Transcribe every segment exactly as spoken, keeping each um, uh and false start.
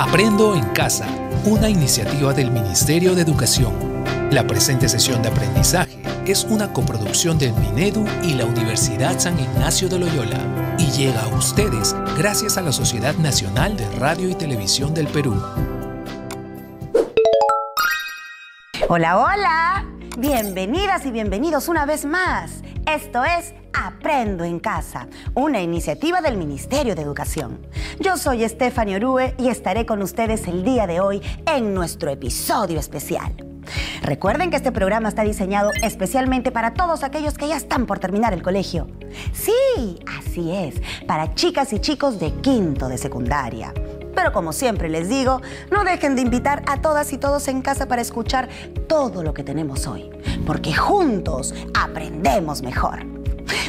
Aprendo en casa, una iniciativa del Ministerio de Educación. La presente sesión de aprendizaje es una coproducción del Minedu y la Universidad San Ignacio de Loyola y llega a ustedes gracias a la Sociedad Nacional de Radio y Televisión del Perú. Hola, hola. Bienvenidas y bienvenidos una vez más. Esto es Aprendo en Casa, una iniciativa del Ministerio de Educación. Yo soy Estefanie Orue y estaré con ustedes el día de hoy en nuestro episodio especial. Recuerden que este programa está diseñado especialmente para todos aquellos que ya están por terminar el colegio. Sí, así es, para chicas y chicos de quinto de secundaria. Pero como siempre les digo, no dejen de invitar a todas y todos en casa para escuchar todo lo que tenemos hoy, porque juntos aprendemos mejor.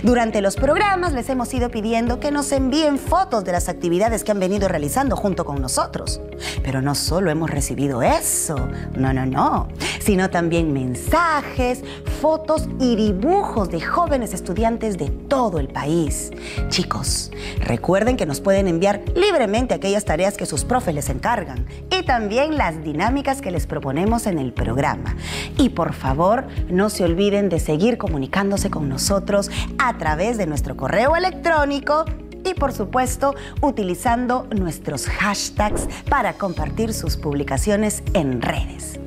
Durante los programas les hemos ido pidiendo que nos envíen fotos de las actividades que han venido realizando junto con nosotros. Pero no solo hemos recibido eso, no, no, no, sino también mensajes, fotos y dibujos de jóvenes estudiantes de todo el país. Chicos, recuerden que nos pueden enviar libremente aquellas tareas que sus profes les encargan y también las dinámicas que les proponemos en el programa. Y por favor, no se olviden de seguir comunicándose con nosotros a través de nuestro correo electrónico y, por supuesto, utilizando nuestros hashtags para compartir sus publicaciones en redes.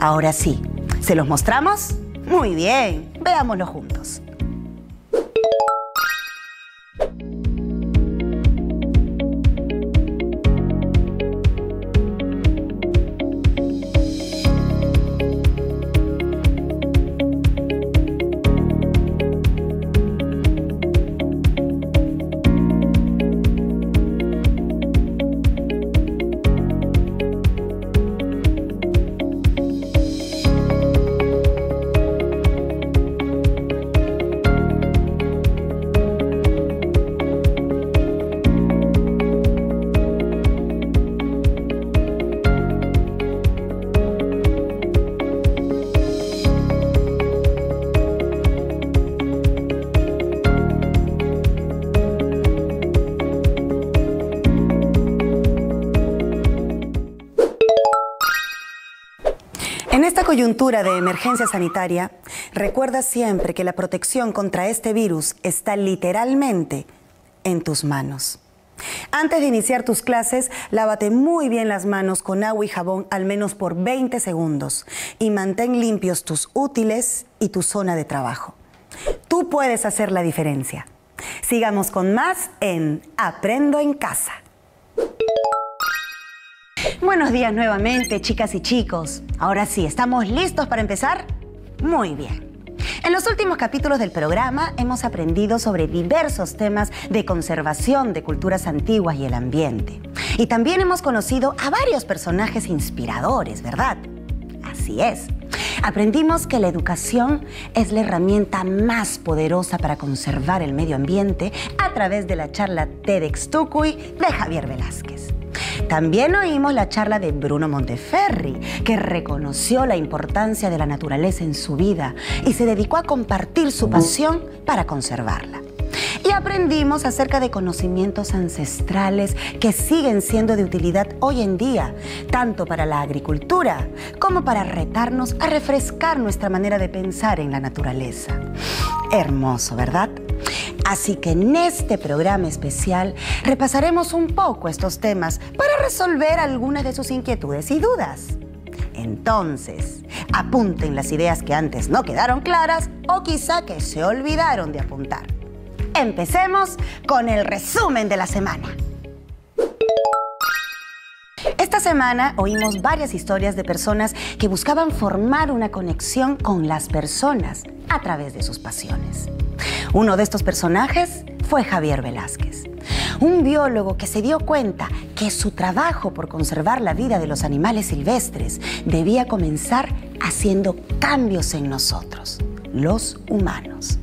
Ahora sí, ¿se los mostramos? Muy bien, veámoslo juntos. En esta coyuntura de emergencia sanitaria, recuerda siempre que la protección contra este virus está literalmente en tus manos. Antes de iniciar tus clases, lávate muy bien las manos con agua y jabón al menos por veinte segundos y mantén limpios tus útiles y tu zona de trabajo. Tú puedes hacer la diferencia. Sigamos con más en Aprendo en Casa. Buenos días nuevamente, chicas y chicos. Ahora sí, ¿estamos listos para empezar? Muy bien. En los últimos capítulos del programa hemos aprendido sobre diversos temas de conservación de culturas antiguas y el ambiente. Y también hemos conocido a varios personajes inspiradores, ¿verdad? Así es. Aprendimos que la educación es la herramienta más poderosa para conservar el medio ambiente a través de la charla TEDxTukuy de Javier Velásquez. También oímos la charla de Bruno Monteferri, que reconoció la importancia de la naturaleza en su vida y se dedicó a compartir su pasión para conservarla. Y aprendimos acerca de conocimientos ancestrales que siguen siendo de utilidad hoy en día, tanto para la agricultura como para retarnos a refrescar nuestra manera de pensar en la naturaleza. Hermoso, ¿verdad? Así que en este programa especial repasaremos un poco estos temas para resolver algunas de sus inquietudes y dudas. Entonces, apunten las ideas que antes no quedaron claras o quizá que se olvidaron de apuntar. Empecemos con el resumen de la semana. Esta semana oímos varias historias de personas que buscaban formar una conexión con las personas a través de sus pasiones. Uno de estos personajes fue Javier Velásquez, un biólogo que se dio cuenta que su trabajo por conservar la vida de los animales silvestres debía comenzar haciendo cambios en nosotros, los humanos.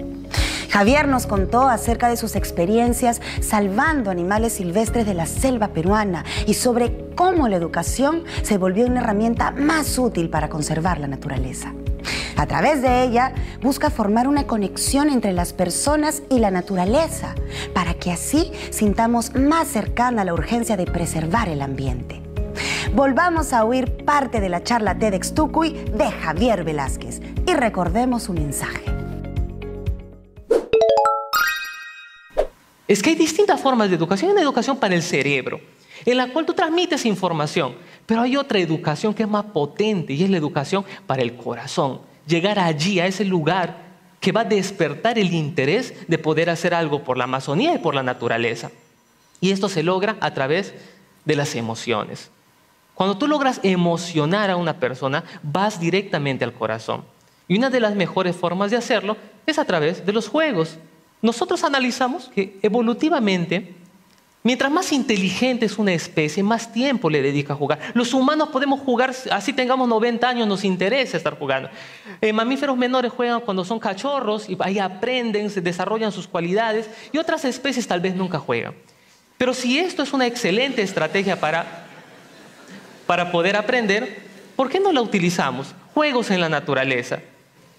Javier nos contó acerca de sus experiencias salvando animales silvestres de la selva peruana y sobre cómo la educación se volvió una herramienta más útil para conservar la naturaleza. A través de ella busca formar una conexión entre las personas y la naturaleza, para que así sintamos más cercana la urgencia de preservar el ambiente. Volvamos a oír parte de la charla TEDxTukuy de Javier Velásquez y recordemos un mensaje. Es que hay distintas formas de educación. Hay una educación para el cerebro, en la cual tú transmites información, pero hay otra educación que es más potente y es la educación para el corazón. Llegar allí, a ese lugar que va a despertar el interés de poder hacer algo por la Amazonía y por la naturaleza. Y esto se logra a través de las emociones. Cuando tú logras emocionar a una persona, vas directamente al corazón. Y una de las mejores formas de hacerlo es a través de los juegos. Nosotros analizamos que evolutivamente, mientras más inteligente es una especie, más tiempo le dedica a jugar. Los humanos podemos jugar, así tengamos noventa años, nos interesa estar jugando. Eh, mamíferos menores juegan cuando son cachorros, y ahí aprenden, se desarrollan sus cualidades, y otras especies tal vez nunca juegan. Pero si esto es una excelente estrategia para, para poder aprender, ¿por qué no la utilizamos? Juegos en la naturaleza.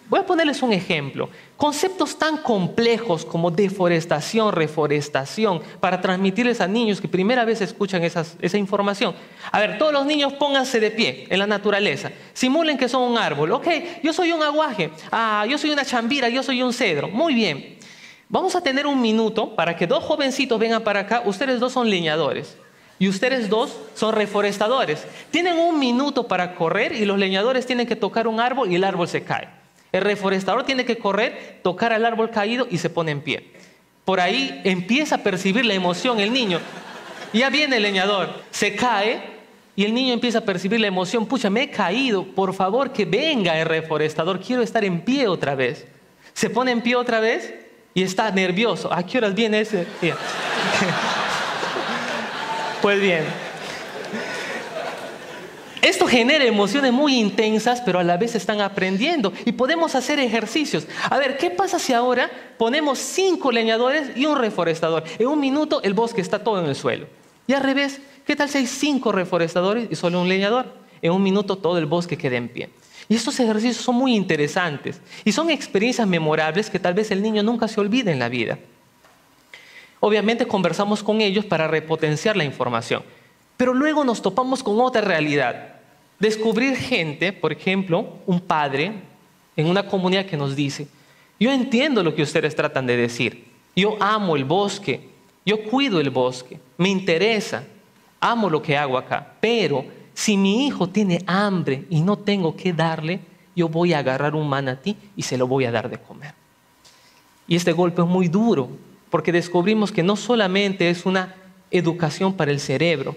Voy a ponerles un ejemplo. Conceptos tan complejos como deforestación, reforestación, para transmitirles a niños que primera vez escuchan esas, esa información. A ver, todos los niños pónganse de pie en la naturaleza. Simulen que son un árbol. Ok, yo soy un aguaje, ah, yo soy una chambira, yo soy un cedro. Muy bien. Vamos a tener un minuto para que dos jovencitos vengan para acá. Ustedes dos son leñadores. Y ustedes dos son reforestadores. Tienen un minuto para correr y los leñadores tienen que tocar un árbol y el árbol se cae. El reforestador tiene que correr, tocar al árbol caído y se pone en pie. Por ahí empieza a percibir la emoción el niño. Ya viene el leñador, se cae y el niño empieza a percibir la emoción. Pucha, me he caído, por favor que venga el reforestador, quiero estar en pie otra vez. Se pone en pie otra vez y está nervioso. ¿A qué horas viene ese? Yeah. Pues bien. Esto genera emociones muy intensas, pero a la vez están aprendiendo y podemos hacer ejercicios. A ver, ¿qué pasa si ahora ponemos cinco leñadores y un reforestador? En un minuto el bosque está todo en el suelo. Y al revés, ¿qué tal si hay cinco reforestadores y solo un leñador? En un minuto todo el bosque queda en pie. Y estos ejercicios son muy interesantes y son experiencias memorables que tal vez el niño nunca se olvide en la vida. Obviamente conversamos con ellos para repotenciar la información. Pero luego nos topamos con otra realidad. Descubrir gente, por ejemplo, un padre en una comunidad que nos dice: yo entiendo lo que ustedes tratan de decir, yo amo el bosque, yo cuido el bosque, me interesa, amo lo que hago acá, pero si mi hijo tiene hambre y no tengo qué darle, yo voy a agarrar un manatí y se lo voy a dar de comer. Y este golpe es muy duro, porque descubrimos que no solamente es una educación para el cerebro,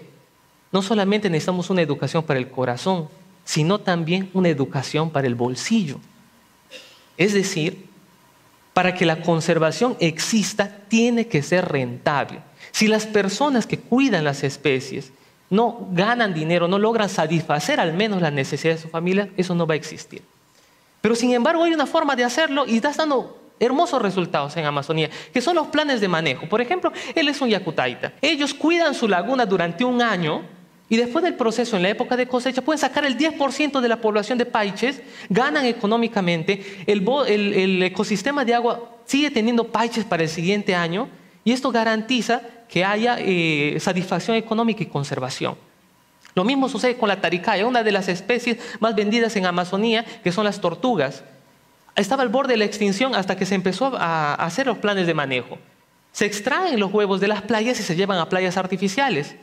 no solamente necesitamos una educación para el corazón, sino también una educación para el bolsillo. Es decir, para que la conservación exista, tiene que ser rentable. Si las personas que cuidan las especies no ganan dinero, no logran satisfacer al menos las necesidades de su familia, eso no va a existir. Pero sin embargo hay una forma de hacerlo y está dando hermosos resultados en Amazonía, que son los planes de manejo. Por ejemplo, él es un yacutaita. Ellos cuidan su laguna durante un año. Y después del proceso, en la época de cosecha, pueden sacar el diez por ciento de la población de paiches, ganan económicamente, el, el, el ecosistema de agua sigue teniendo paiches para el siguiente año y esto garantiza que haya eh, satisfacción económica y conservación. Lo mismo sucede con la taricaya, una de las especies más vendidas en Amazonía, que son las tortugas. Estaba al borde de la extinción hasta que se empezó a hacer los planes de manejo. Se extraen los huevos de las playas y se llevan a playas artificiales.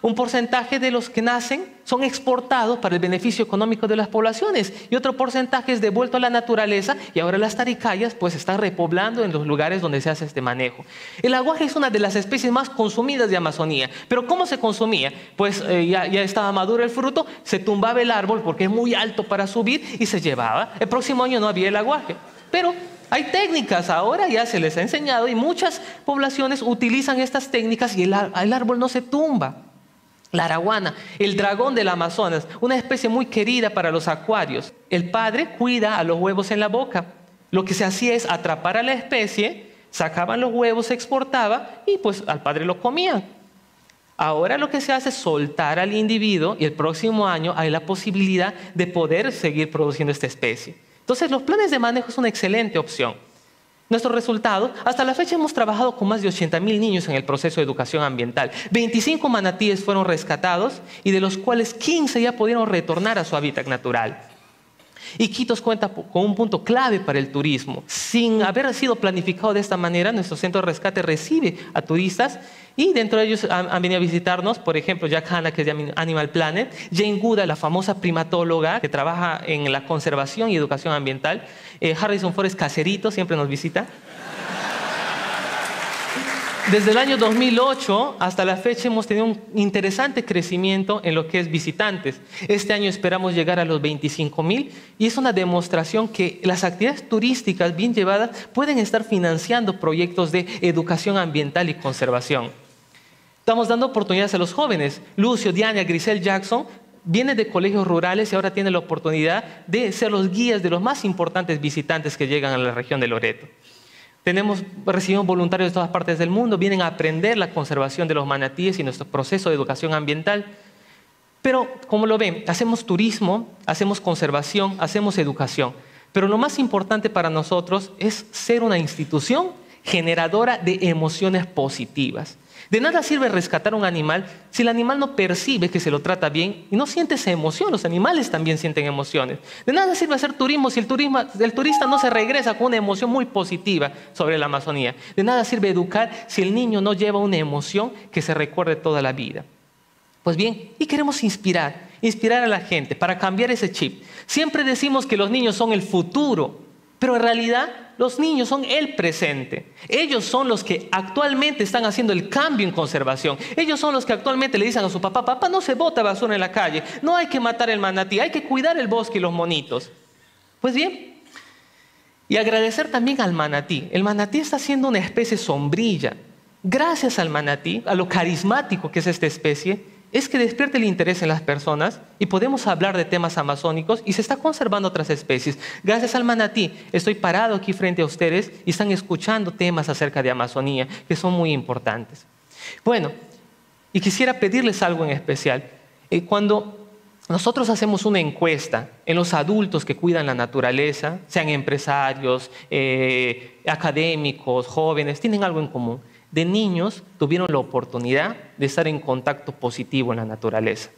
Un porcentaje de los que nacen son exportados para el beneficio económico de las poblaciones y otro porcentaje es devuelto a la naturaleza y ahora las taricayas pues están repoblando en los lugares donde se hace este manejo. El aguaje es una de las especies más consumidas de Amazonía, pero ¿cómo se consumía? Pues eh, ya, ya estaba maduro el fruto, se tumbaba el árbol porque es muy alto para subir y se llevaba. El próximo año no había el aguaje, pero hay técnicas, ahora ya se les ha enseñado y muchas poblaciones utilizan estas técnicas y el, el árbol no se tumba. La araguana, el dragón del Amazonas, una especie muy querida para los acuarios. El padre cuida a los huevos en la boca. Lo que se hacía es atrapar a la especie, sacaban los huevos, se exportaba y pues al padre lo comían. Ahora lo que se hace es soltar al individuo y el próximo año hay la posibilidad de poder seguir produciendo esta especie. Entonces, los planes de manejo es una excelente opción. Nuestros resultados, hasta la fecha hemos trabajado con más de ochenta mil niños en el proceso de educación ambiental. veinticinco manatíes fueron rescatados y de los cuales quince ya pudieron retornar a su hábitat natural. Y Iquitos cuenta con un punto clave para el turismo. Sin haber sido planificado de esta manera, nuestro centro de rescate recibe a turistas y dentro de ellos han, han venido a visitarnos, por ejemplo, Jack Hanna, que es de Animal Planet, Jane Goodall, la famosa primatóloga que trabaja en la conservación y educación ambiental, eh, Harrison Ford es caserito, siempre nos visita. Desde el año dos mil ocho hasta la fecha hemos tenido un interesante crecimiento en lo que es visitantes. Este año esperamos llegar a los veinticinco mil y es una demostración que las actividades turísticas bien llevadas pueden estar financiando proyectos de educación ambiental y conservación. Estamos dando oportunidades a los jóvenes. Lucio, Diana, Grisel Jackson vienen de colegios rurales y ahora tienen la oportunidad de ser los guías de los más importantes visitantes que llegan a la región de Loreto. Tenemos, recibimos voluntarios de todas partes del mundo, vienen a aprender la conservación de los manatíes y nuestro proceso de educación ambiental. Pero, como lo ven, hacemos turismo, hacemos conservación, hacemos educación. Pero lo más importante para nosotros es ser una institución generadora de emociones positivas. De nada sirve rescatar un animal si el animal no percibe que se lo trata bien y no siente esa emoción. Los animales también sienten emociones. De nada sirve hacer turismo si el, turismo, el turista no se regresa con una emoción muy positiva sobre la Amazonía. De nada sirve educar si el niño no lleva una emoción que se recuerde toda la vida. Pues bien, y queremos inspirar, inspirar a la gente para cambiar ese chip. Siempre decimos que los niños son el futuro, pero en realidad los niños son el presente. Ellos son los que actualmente están haciendo el cambio en conservación. Ellos son los que actualmente le dicen a su papá, papá, no se bota basura en la calle, no hay que matar el manatí, hay que cuidar el bosque y los monitos. Pues bien, y agradecer también al manatí. El manatí está siendo una especie sombrilla. Gracias al manatí, a lo carismático que es esta especie, es que despierte el interés en las personas y podemos hablar de temas amazónicos y se está conservando otras especies. Gracias al manatí, estoy parado aquí frente a ustedes y están escuchando temas acerca de Amazonía que son muy importantes. Bueno, y quisiera pedirles algo en especial. Eh, cuando nosotros hacemos una encuesta en los adultos que cuidan la naturaleza, sean empresarios, eh, académicos, jóvenes, tienen algo en común. De niños tuvieron la oportunidad de estar en contacto positivo en la naturaleza.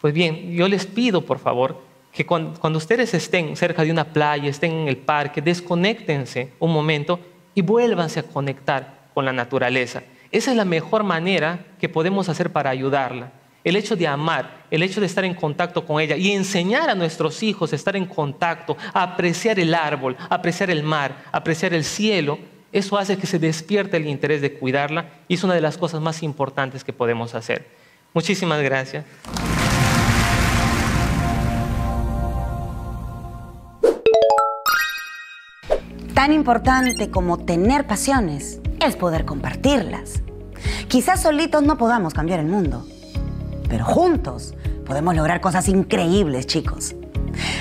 Pues bien, yo les pido, por favor, que cuando, cuando ustedes estén cerca de una playa, estén en el parque, desconéctense un momento y vuélvanse a conectar con la naturaleza. Esa es la mejor manera que podemos hacer para ayudarla. El hecho de amar, el hecho de estar en contacto con ella y enseñar a nuestros hijos a estar en contacto, a apreciar el árbol, a apreciar el mar, a apreciar el cielo. Eso hace que se despierte el interés de cuidarla y es una de las cosas más importantes que podemos hacer. Muchísimas gracias. Tan importante como tener pasiones es poder compartirlas. Quizás solitos no podamos cambiar el mundo, pero juntos podemos lograr cosas increíbles, chicos.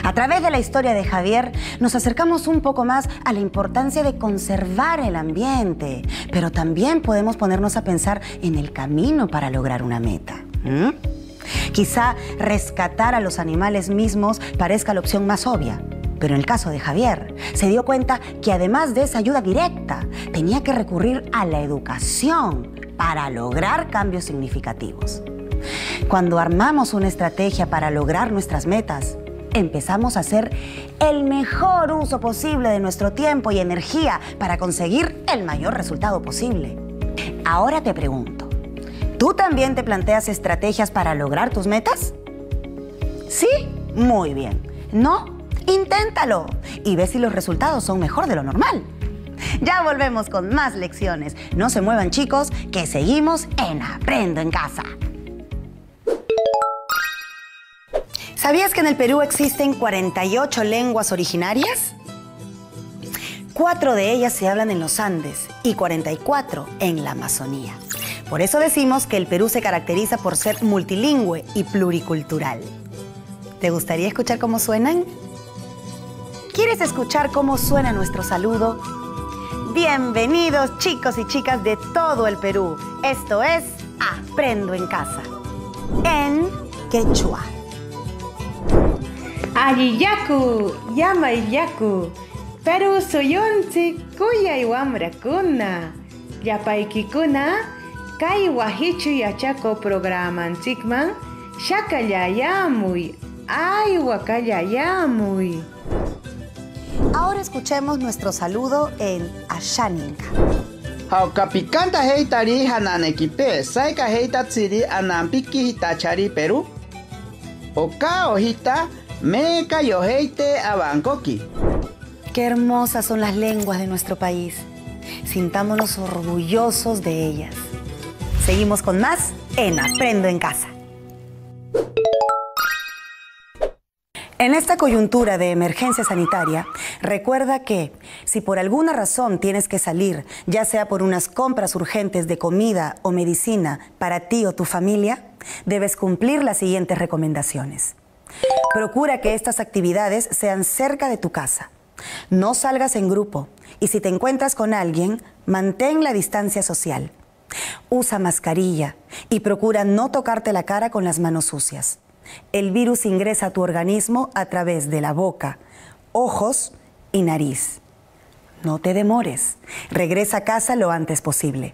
A través de la historia de Javier, nos acercamos un poco más a la importancia de conservar el ambiente, pero también podemos ponernos a pensar en el camino para lograr una meta. ¿Mm? Quizá rescatar a los animales mismos parezca la opción más obvia, pero en el caso de Javier, se dio cuenta que además de esa ayuda directa, tenía que recurrir a la educación para lograr cambios significativos. Cuando armamos una estrategia para lograr nuestras metas, empezamos a hacer el mejor uso posible de nuestro tiempo y energía para conseguir el mayor resultado posible. Ahora te pregunto, ¿tú también te planteas estrategias para lograr tus metas? ¿Sí? Muy bien. ¿No? Inténtalo y ve si los resultados son mejor de lo normal. Ya volvemos con más lecciones. No se muevan, chicos, que seguimos en Aprendo en Casa. ¿Sabías que en el Perú existen cuarenta y ocho lenguas originarias? Cuatro de ellas se hablan en los Andes y cuarenta y cuatro en la Amazonía. Por eso decimos que el Perú se caracteriza por ser multilingüe y pluricultural. ¿Te gustaría escuchar cómo suenan? ¿Quieres escuchar cómo suena nuestro saludo? Bienvenidos, chicos y chicas de todo el Perú. Esto es Aprendo en Casa. En quechua. Aguillacu, Yamaillacu, Taru Soyonce, Kuya Iwamrakuna, Yapaikikuna, Kai Wahichu Yachako Programan Sigman, Shakayayamuy, Ay Wakayayamuy. Ahora escuchemos nuestro saludo en Ashaninka. Haukapikanta heitari hananekipe, saika heitatsiri anampiki hitachari Perú. Oka ojita, meca yo heite abankoki. Qué hermosas son las lenguas de nuestro país. Sintámonos orgullosos de ellas. Seguimos con más en Aprendo en Casa. En esta coyuntura de emergencia sanitaria, recuerda que si por alguna razón tienes que salir, ya sea por unas compras urgentes de comida o medicina para ti o tu familia, debes cumplir las siguientes recomendaciones. Procura que estas actividades sean cerca de tu casa. No salgas en grupo y si te encuentras con alguien, mantén la distancia social. Usa mascarilla y procura no tocarte la cara con las manos sucias. El virus ingresa a tu organismo a través de la boca, ojos y nariz. No te demores. Regresa a casa lo antes posible.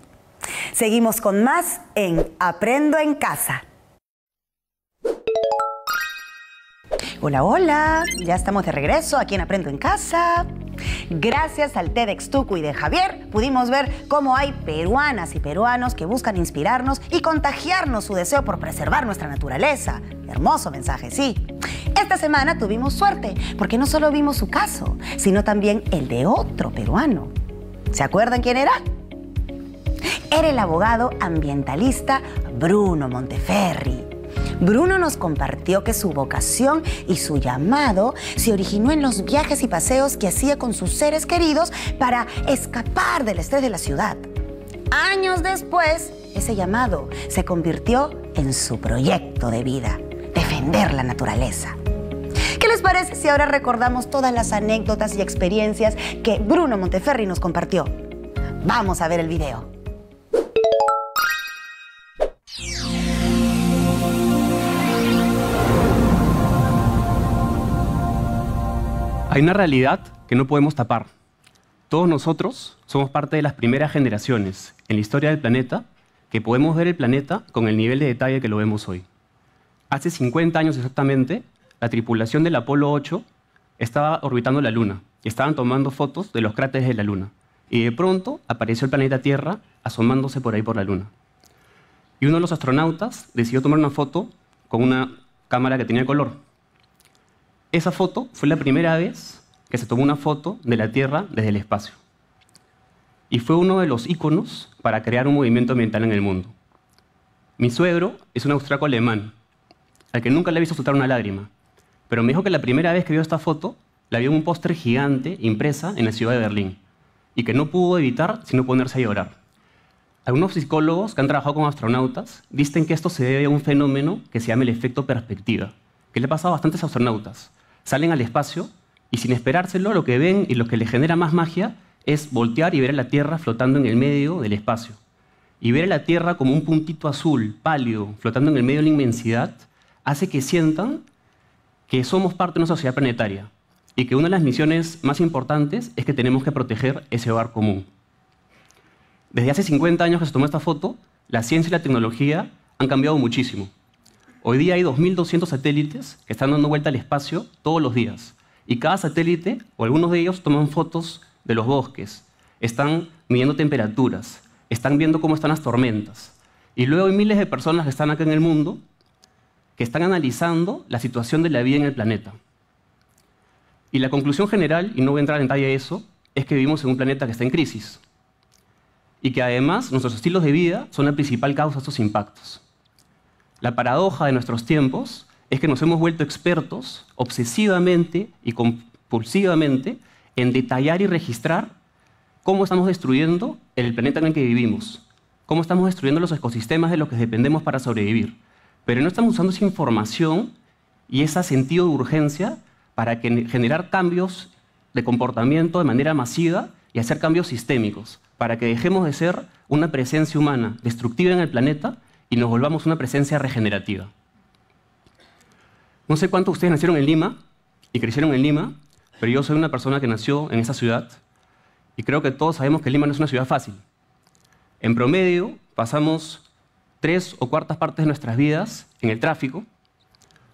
Seguimos con más en Aprendo en Casa. Hola, hola. Ya estamos de regreso aquí en Aprendo en Casa. Gracias al TEDxTukuy de Javier, pudimos ver cómo hay peruanas y peruanos que buscan inspirarnos y contagiarnos su deseo por preservar nuestra naturaleza. Hermoso mensaje, sí. Esta semana tuvimos suerte, porque no solo vimos su caso, sino también el de otro peruano. ¿Se acuerdan quién era? Era el abogado ambientalista Bruno Monteferri. Bruno nos compartió que su vocación y su llamado se originó en los viajes y paseos que hacía con sus seres queridos para escapar del estrés de la ciudad. Años después, ese llamado se convirtió en su proyecto de vida, defender la naturaleza. ¿Qué les parece si ahora recordamos todas las anécdotas y experiencias que Bruno Monteferri nos compartió? Vamos a ver el video. Hay una realidad que no podemos tapar. Todos nosotros somos parte de las primeras generaciones en la historia del planeta que podemos ver el planeta con el nivel de detalle que lo vemos hoy. Hace cincuenta años exactamente, la tripulación del Apolo ocho estaba orbitando la Luna y estaban tomando fotos de los cráteres de la Luna. Y de pronto apareció el planeta Tierra asomándose por ahí por la Luna. Y uno de los astronautas decidió tomar una foto con una cámara que tenía color. Esa foto fue la primera vez que se tomó una foto de la Tierra desde el espacio. Y fue uno de los íconos para crear un movimiento ambiental en el mundo. Mi suegro es un austriaco alemán, al que nunca le he visto soltar una lágrima, pero me dijo que la primera vez que vio esta foto, la vio en un póster gigante impresa en la ciudad de Berlín, y que no pudo evitar sino ponerse a llorar. Algunos psicólogos que han trabajado con astronautas dicen que esto se debe a un fenómeno que se llama el efecto perspectiva, que le ha pasado a bastantes astronautas. Salen al espacio y sin esperárselo lo que ven y lo que les genera más magia es voltear y ver a la Tierra flotando en el medio del espacio. Y ver a la Tierra como un puntito azul, pálido, flotando en el medio de la inmensidad, hace que sientan que somos parte de una sociedad planetaria y que una de las misiones más importantes es que tenemos que proteger ese hogar común. Desde hace cincuenta años que se tomó esta foto, la ciencia y la tecnología han cambiado muchísimo. Hoy día hay dos mil doscientos satélites que están dando vuelta al espacio todos los días. Y cada satélite, o algunos de ellos, toman fotos de los bosques, están midiendo temperaturas, están viendo cómo están las tormentas. Y luego hay miles de personas que están acá en el mundo que están analizando la situación de la vida en el planeta. Y la conclusión general, y no voy a entrar en detalle de eso, es que vivimos en un planeta que está en crisis. Y que además nuestros estilos de vida son la principal causa de estos impactos. La paradoja de nuestros tiempos es que nos hemos vuelto expertos obsesivamente y compulsivamente en detallar y registrar cómo estamos destruyendo el planeta en el que vivimos, cómo estamos destruyendo los ecosistemas de los que dependemos para sobrevivir. Pero no estamos usando esa información y ese sentido de urgencia para generar cambios de comportamiento de manera masiva y hacer cambios sistémicos, para que dejemos de ser una presencia humana destructiva en el planeta y nos volvamos una presencia regenerativa. No sé cuántos de ustedes nacieron en Lima, y crecieron en Lima, pero yo soy una persona que nació en esa ciudad y creo que todos sabemos que Lima no es una ciudad fácil. En promedio, pasamos tres o cuartas partes de nuestras vidas en el tráfico.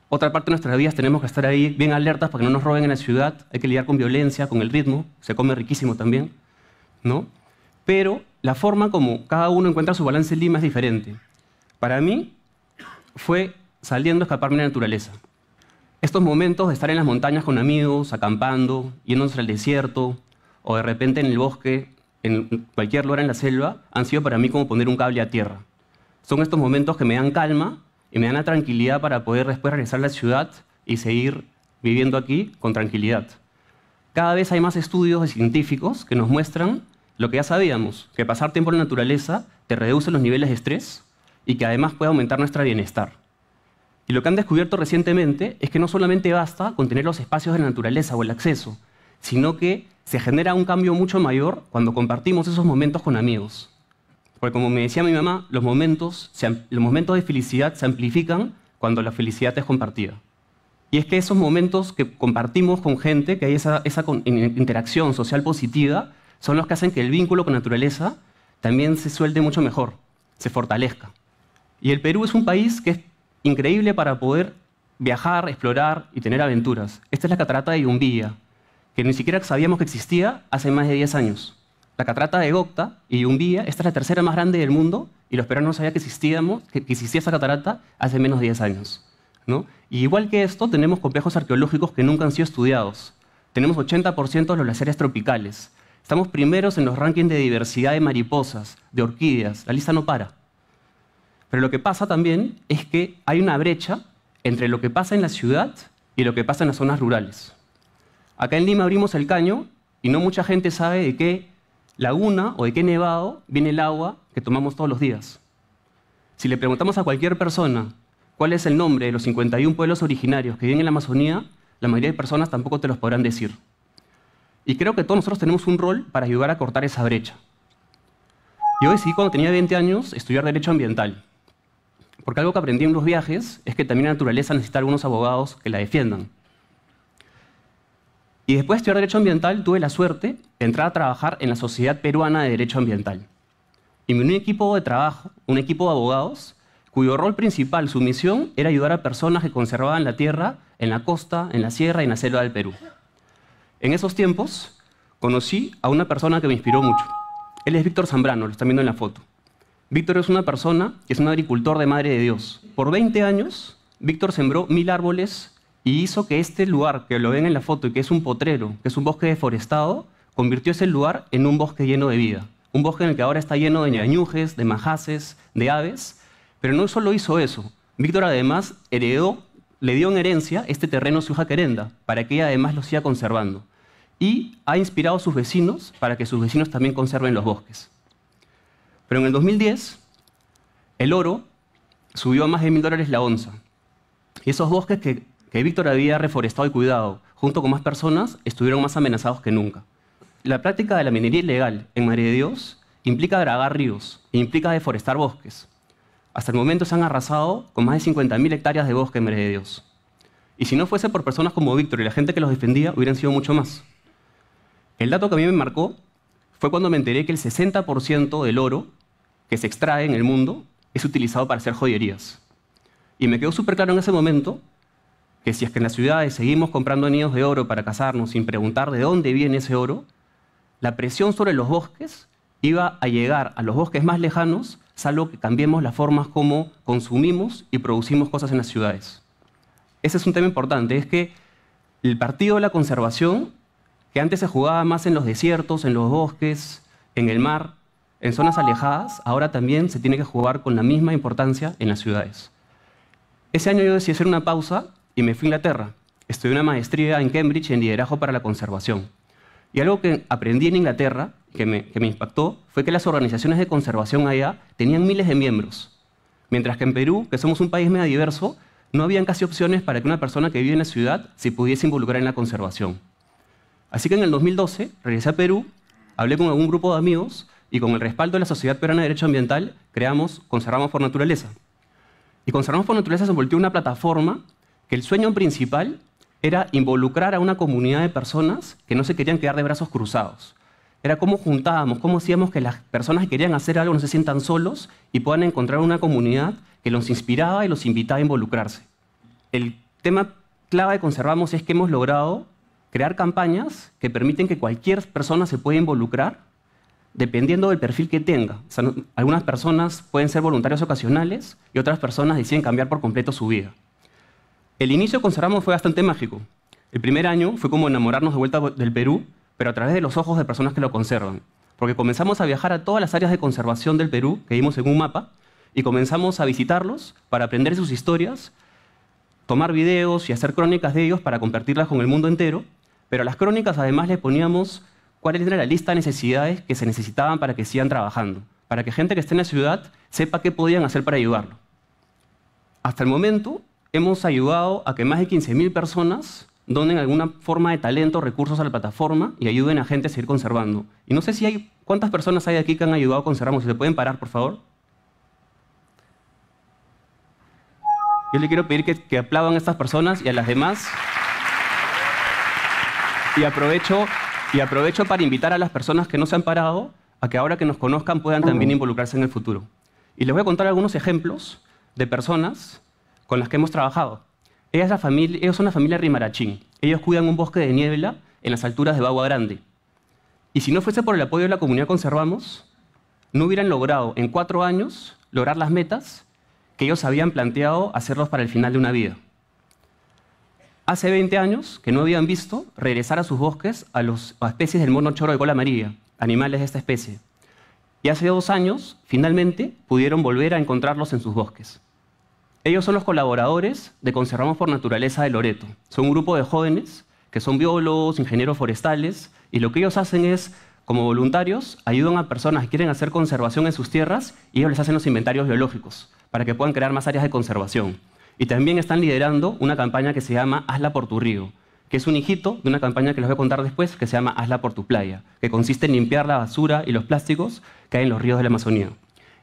Otra parte de nuestras vidas tenemos que estar ahí bien alertas para que no nos roben en la ciudad. Hay que lidiar con violencia, con el ritmo. Se come riquísimo también, ¿no? Pero la forma como cada uno encuentra su balance en Lima es diferente. Para mí fue saliendo a escaparme de la naturaleza. Estos momentos de estar en las montañas con amigos, acampando, yéndonos al desierto, o de repente en el bosque, en cualquier lugar en la selva, han sido para mí como poner un cable a tierra. Son estos momentos que me dan calma y me dan la tranquilidad para poder después regresar a la ciudad y seguir viviendo aquí con tranquilidad. Cada vez hay más estudios de científicos que nos muestran lo que ya sabíamos, que pasar tiempo en la naturaleza te reduce los niveles de estrés y que además puede aumentar nuestro bienestar. Y lo que han descubierto recientemente es que no solamente basta con tener los espacios de la naturaleza o el acceso, sino que se genera un cambio mucho mayor cuando compartimos esos momentos con amigos. Porque como me decía mi mamá, los momentos, los momentos de felicidad se amplifican cuando la felicidad es compartida. Y es que esos momentos que compartimos con gente, que hay esa, esa interacción social positiva, son los que hacen que el vínculo con la naturaleza también se suelte mucho mejor, se fortalezca. Y el Perú es un país que es increíble para poder viajar, explorar y tener aventuras. Esta es la catarata de Yumbilla, que ni siquiera sabíamos que existía hace más de diez años. La catarata de Gocta y Yumbilla, esta es la tercera más grande del mundo, y los peruanos sabían que, que existía esa catarata hace menos de diez años, ¿no? Y igual que esto, tenemos complejos arqueológicos que nunca han sido estudiados. Tenemos ochenta por ciento de los glaciares tropicales. Estamos primeros en los rankings de diversidad de mariposas, de orquídeas. La lista no para. Pero lo que pasa también es que hay una brecha entre lo que pasa en la ciudad y lo que pasa en las zonas rurales. Acá en Lima abrimos el caño y no mucha gente sabe de qué laguna o de qué nevado viene el agua que tomamos todos los días. Si le preguntamos a cualquier persona cuál es el nombre de los cincuenta y un pueblos originarios que viven en la Amazonía, la mayoría de personas tampoco te los podrán decir. Y creo que todos nosotros tenemos un rol para ayudar a cortar esa brecha. Yo decidí cuando tenía veinte años estudiar Derecho Ambiental, porque algo que aprendí en los viajes es que también la naturaleza necesita algunos abogados que la defiendan. Y después de estudiar Derecho Ambiental, tuve la suerte de entrar a trabajar en la Sociedad Peruana de Derecho Ambiental. Y me uní a un equipo de trabajo, un equipo de abogados, cuyo rol principal, su misión, era ayudar a personas que conservaban la tierra en la costa, en la sierra y en la selva del Perú. En esos tiempos, conocí a una persona que me inspiró mucho. Él es Víctor Zambrano, lo están viendo en la foto. Víctor es una persona que es un agricultor de Madre de Dios. Por veinte años, Víctor sembró mil árboles y hizo que este lugar, que lo ven en la foto, y que es un potrero, que es un bosque deforestado, convirtió ese lugar en un bosque lleno de vida. Un bosque en el que ahora está lleno de ñañujes, de majaces, de aves. Pero no solo hizo eso. Víctor además heredó, le dio en herencia este terreno a su hija Querenda, para que ella además lo siga conservando. Y ha inspirado a sus vecinos para que sus vecinos también conserven los bosques. Pero en el dos mil diez, el oro subió a más de mil dólares la onza. Y esos bosques que que Víctor había reforestado y cuidado, junto con más personas, estuvieron más amenazados que nunca. La práctica de la minería ilegal en Madre de Dios implica dragar ríos e implica deforestar bosques. Hasta el momento se han arrasado con más de cincuenta mil hectáreas de bosque en Madre de Dios. Y si no fuese por personas como Víctor y la gente que los defendía, hubieran sido mucho más. El dato que a mí me marcó fue cuando me enteré que el sesenta por ciento del oro que se extrae en el mundo es utilizado para hacer joyerías. Y me quedó súper claro en ese momento que si es que en las ciudades seguimos comprando nidos de oro para casarnos sin preguntar de dónde viene ese oro, la presión sobre los bosques iba a llegar a los bosques más lejanos, salvo que cambiemos las formas como consumimos y producimos cosas en las ciudades. Ese es un tema importante, es que el partido de la conservación, que antes se jugaba más en los desiertos, en los bosques, en el mar, en zonas alejadas, ahora también se tiene que jugar con la misma importancia en las ciudades. Ese año yo decidí hacer una pausa y me fui a Inglaterra. Estudié una maestría en Cambridge en liderazgo para la conservación. Y algo que aprendí en Inglaterra, que me, que me impactó, fue que las organizaciones de conservación allá tenían miles de miembros. Mientras que en Perú, que somos un país medio diverso, no habían casi opciones para que una persona que vive en la ciudad se pudiese involucrar en la conservación. Así que en el dos mil doce regresé a Perú, hablé con algún grupo de amigos y con el respaldo de la Sociedad Peruana de Derecho Ambiental creamos Conservamos por Naturaleza. Y Conservamos por Naturaleza se volvió una plataforma que el sueño principal era involucrar a una comunidad de personas que no se querían quedar de brazos cruzados. Era cómo juntábamos, cómo hacíamos que las personas que querían hacer algo no se sientan solos y puedan encontrar una comunidad que los inspiraba y los invitaba a involucrarse. El tema clave de Conservamos es que hemos logrado crear campañas que permiten que cualquier persona se pueda involucrar dependiendo del perfil que tenga. O sea, algunas personas pueden ser voluntarios ocasionales y otras personas deciden cambiar por completo su vida. El inicio de Conservamos fue bastante mágico. El primer año fue como enamorarnos de vuelta del Perú, pero a través de los ojos de personas que lo conservan. Porque comenzamos a viajar a todas las áreas de conservación del Perú que vimos en un mapa y comenzamos a visitarlos para aprender sus historias, tomar videos y hacer crónicas de ellos para compartirlas con el mundo entero. Pero a las crónicas además les poníamos cuál era la lista de necesidades que se necesitaban para que sigan trabajando, para que gente que esté en la ciudad sepa qué podían hacer para ayudarlo. Hasta el momento hemos ayudado a que más de quince mil personas donen alguna forma de talento, recursos a la plataforma y ayuden a gente a seguir conservando. Y no sé si hay, cuántas personas hay aquí que han ayudado a Conservamos. Si se pueden parar, por favor. Yo le quiero pedir que, que aplaudan a estas personas y a las demás. Y aprovecho, y aprovecho para invitar a las personas que no se han parado a que ahora que nos conozcan puedan también involucrarse en el futuro. Y les voy a contar algunos ejemplos de personas con las que hemos trabajado. Ella es la familia, ellos son la familia Rimarachín. Ellos cuidan un bosque de niebla en las alturas de Bagua Grande. Y si no fuese por el apoyo de la comunidad Conservamos, no hubieran logrado en cuatro años lograr las metas que ellos habían planteado hacerlos para el final de una vida. Hace veinte años que no habían visto regresar a sus bosques a, los, a especies del mono choro de cola amarilla, animales de esta especie. Y hace dos años, finalmente, pudieron volver a encontrarlos en sus bosques. Ellos son los colaboradores de Conservamos por Naturaleza de Loreto. Son un grupo de jóvenes que son biólogos, ingenieros forestales, y lo que ellos hacen es, como voluntarios, ayudan a personas que quieren hacer conservación en sus tierras y ellos les hacen los inventarios biológicos para que puedan crear más áreas de conservación. Y también están liderando una campaña que se llama Hazla por tu río, que es un hijito de una campaña que les voy a contar después que se llama Hazla por tu playa, que consiste en limpiar la basura y los plásticos que hay en los ríos de la Amazonía.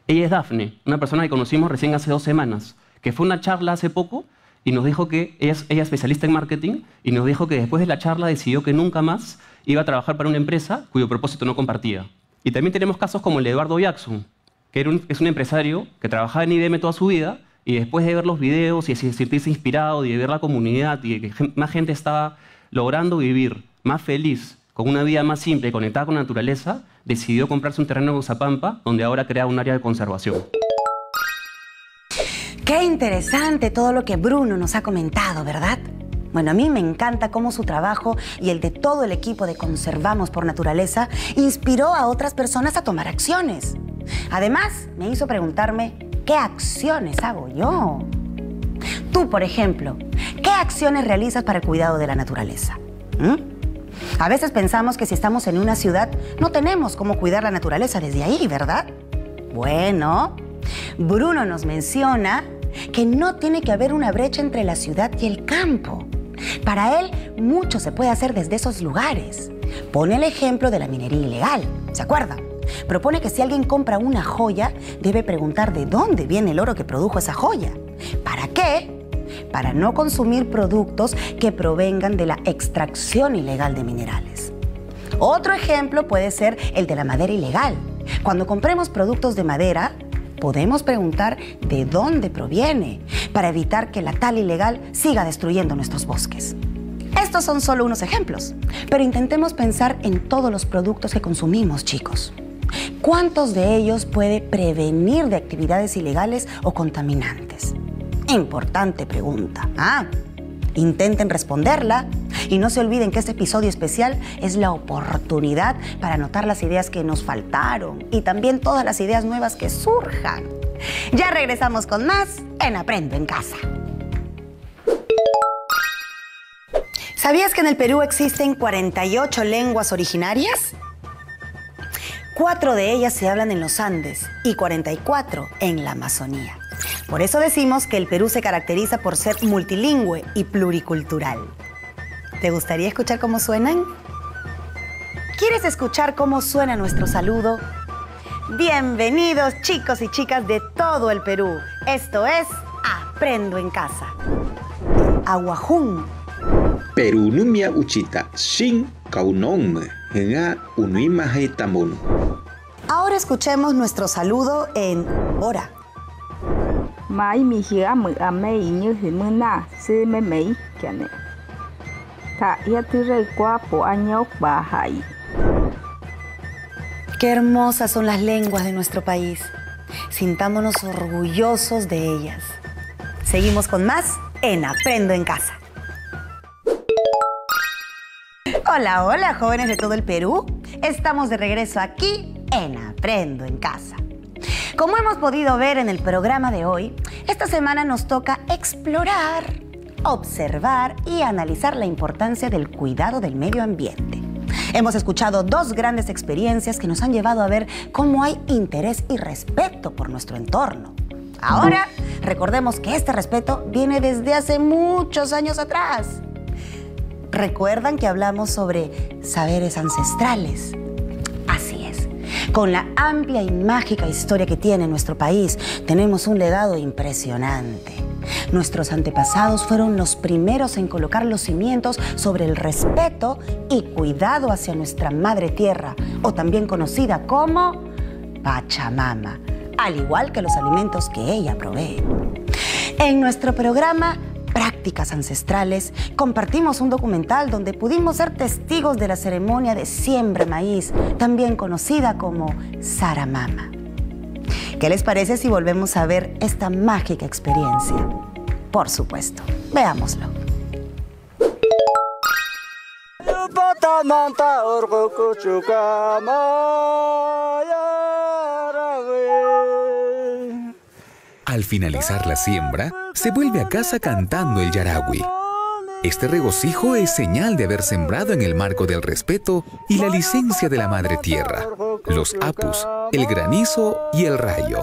Ella es Dafne, una persona que conocimos recién hace dos semanas, que fue a una charla hace poco y nos dijo que ella es, ella es especialista en marketing y nos dijo que después de la charla decidió que nunca más iba a trabajar para una empresa cuyo propósito no compartía. Y también tenemos casos como el de Eduardo Jackson, que era un, es un empresario que trabajaba en I B M toda su vida y después de ver los videos y de sentirse inspirado y de ver la comunidad y de que más gente estaba logrando vivir más feliz, con una vida más simple, conectada con la naturaleza, decidió comprarse un terreno en Gozapampa donde ahora crea un área de conservación. Qué interesante todo lo que Bruno nos ha comentado, ¿verdad? Bueno, a mí me encanta cómo su trabajo y el de todo el equipo de Conservamos por Naturaleza inspiró a otras personas a tomar acciones. Además, me hizo preguntarme, ¿qué acciones hago yo? Tú, por ejemplo, ¿qué acciones realizas para el cuidado de la naturaleza? ¿Mm? A veces pensamos que si estamos en una ciudad, no tenemos cómo cuidar la naturaleza desde ahí, ¿verdad? Bueno, Bruno nos menciona que no tiene que haber una brecha entre la ciudad y el campo. Para él, mucho se puede hacer desde esos lugares. Pone el ejemplo de la minería ilegal, ¿se acuerdan? Propone que si alguien compra una joya, debe preguntar de dónde viene el oro que produjo esa joya. ¿Para qué? Para no consumir productos que provengan de la extracción ilegal de minerales. Otro ejemplo puede ser el de la madera ilegal. Cuando compremos productos de madera, podemos preguntar de dónde proviene para evitar que la tala ilegal siga destruyendo nuestros bosques. Estos son solo unos ejemplos, pero intentemos pensar en todos los productos que consumimos, chicos. ¿Cuántos de ellos puede prevenir de actividades ilegales o contaminantes? Importante pregunta. Ah, intenten responderla y no se olviden que este episodio especial es la oportunidad para anotar las ideas que nos faltaron y también todas las ideas nuevas que surjan. Ya regresamos con más en Aprendo en Casa. ¿Sabías que en el Perú existen cuarenta y ocho lenguas originarias? Cuatro de ellas se hablan en los Andes y cuarenta y cuatro en la Amazonía. Por eso decimos que el Perú se caracteriza por ser multilingüe y pluricultural. ¿Te gustaría escuchar cómo suenan? ¿Quieres escuchar cómo suena nuestro saludo? Bienvenidos, chicos y chicas de todo el Perú. Esto es Aprendo en Casa. Aguajún. Perunumia uchita, shin kaunong, nga unuimaje tamono. Ahora escuchemos nuestro saludo en hora. Mai mi hiamu amei ñujimuna, si me mei kiane. Ta yatirei guapo año bahai. Qué hermosas son las lenguas de nuestro país. Sintámonos orgullosos de ellas. Seguimos con más en Aprendo en Casa. Hola, hola, jóvenes de todo el Perú. Estamos de regreso aquí en Aprendo en Casa. Como hemos podido ver en el programa de hoy, esta semana nos toca explorar, observar y analizar la importancia del cuidado del medio ambiente. Hemos escuchado dos grandes experiencias que nos han llevado a ver cómo hay interés y respeto por nuestro entorno. Ahora, recordemos que este respeto viene desde hace muchos años atrás. ¿Recuerdan que hablamos sobre saberes ancestrales? Así es. Con la amplia y mágica historia que tiene nuestro país, tenemos un legado impresionante. Nuestros antepasados fueron los primeros en colocar los cimientos sobre el respeto y cuidado hacia nuestra madre tierra, o también conocida como Pachamama, al igual que los alimentos que ella provee. En nuestro programa Prácticas Ancestrales, compartimos un documental donde pudimos ser testigos de la ceremonia de siembra maíz, también conocida como Saramama. ¿Qué les parece si volvemos a ver esta mágica experiencia? Por supuesto, veámoslo. Al finalizar la siembra, se vuelve a casa cantando el Yarawi. Este regocijo es señal de haber sembrado en el marco del respeto y la licencia de la madre tierra, los apus, el granizo y el rayo.